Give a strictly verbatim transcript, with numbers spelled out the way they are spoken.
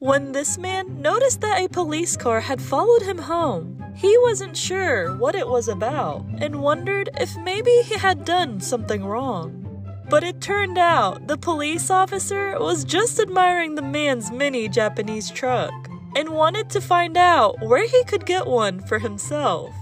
When this man noticed that a police car had followed him home, he wasn't sure what it was about and wondered if maybe he had done something wrong. But it turned out the police officer was just admiring the man's mini Japanese truck and wanted to find out where he could get one for himself.